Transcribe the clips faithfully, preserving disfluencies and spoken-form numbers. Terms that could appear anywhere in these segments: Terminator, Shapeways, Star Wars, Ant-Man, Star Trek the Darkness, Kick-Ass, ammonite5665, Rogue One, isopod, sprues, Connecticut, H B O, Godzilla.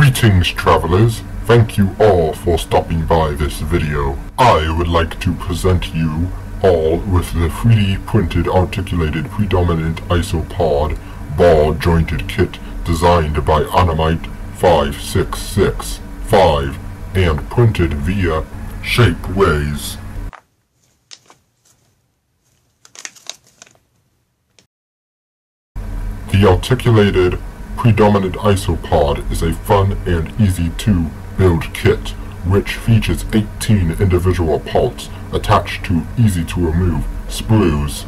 Greetings travelers, thank you all for stopping by this video. I would like to present you all with the three D printed articulated predominant isopod ball jointed kit designed by ammonite five six six five and printed via Shapeways. The articulated predominant isopod is a fun and easy to build kit which features eighteen individual parts attached to easy to remove sprues.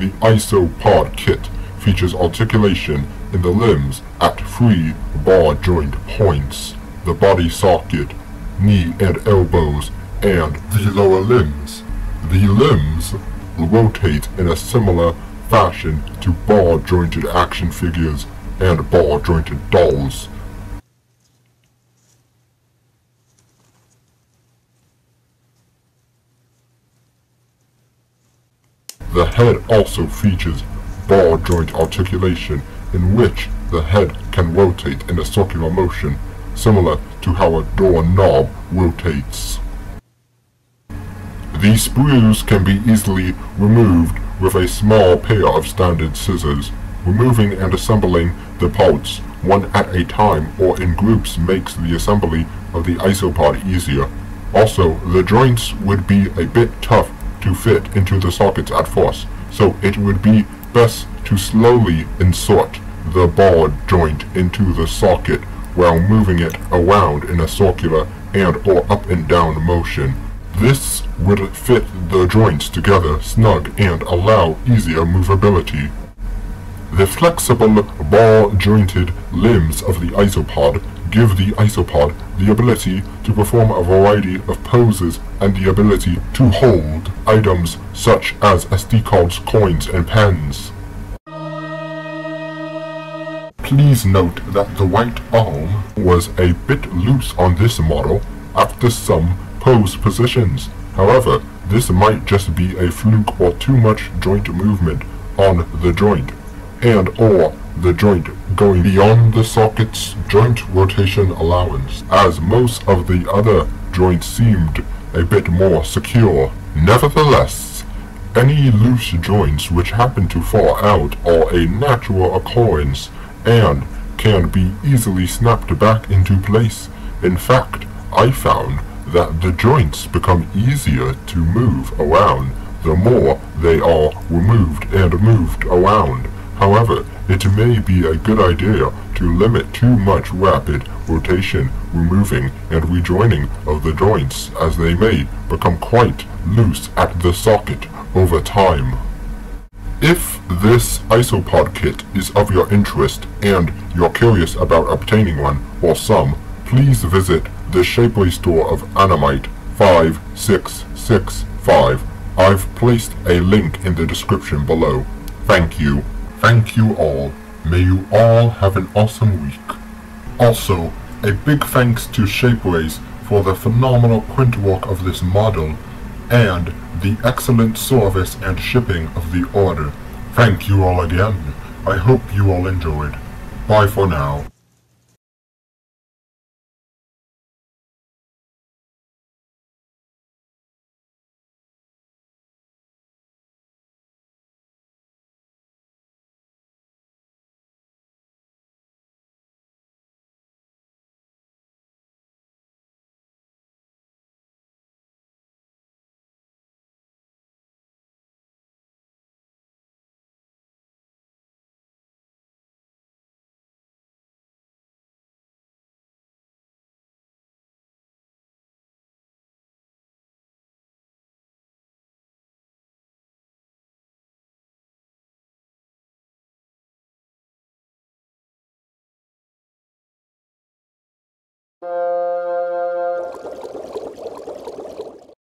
The isopod kit features articulation in the limbs at three bar joint points, the body socket, knee and elbows, and the lower limbs. The limbs rotate in a similar fashion to bar jointed action figures and ball jointed dolls. The head also features ball joint articulation in which the head can rotate in a circular motion similar to how a doorknob rotates. These sprues can be easily removed with a small pair of standard scissors. Removing and assembling the parts one at a time or in groups makes the assembly of the isopod easier. Also, the joints would be a bit tough to fit into the sockets at first, so it would be best to slowly insert the ball joint into the socket while moving it around in a circular and or up and down motion. This would fit the joints together snug and allow easier movability. The flexible, ball-jointed limbs of the isopod give the isopod the ability to perform a variety of poses and the ability to hold items such as S D cards, coins, and pens. Please note that the right arm was a bit loose on this model after some pose positions. However, this might just be a fluke or too much joint movement on the joint, and or the joint going beyond the socket's joint rotation allowance, as most of the other joints seemed a bit more secure. Nevertheless, any loose joints which happen to fall out are a natural occurrence and can be easily snapped back into place. In fact, I found that the joints become easier to move around the more they are removed and moved around. However, it may be a good idea to limit too much rapid rotation, removing, and rejoining of the joints, as they may become quite loose at the socket over time. If this isopod kit is of your interest and you're curious about obtaining one or some, please visit the Shapeways store of ammonite five six six five. I've placed a link in the description below. Thank you. Thank you all. May you all have an awesome week. Also, a big thanks to Shapeways for the phenomenal print work of this model and the excellent service and shipping of the order. Thank you all again. I hope you all enjoyed. Bye for now.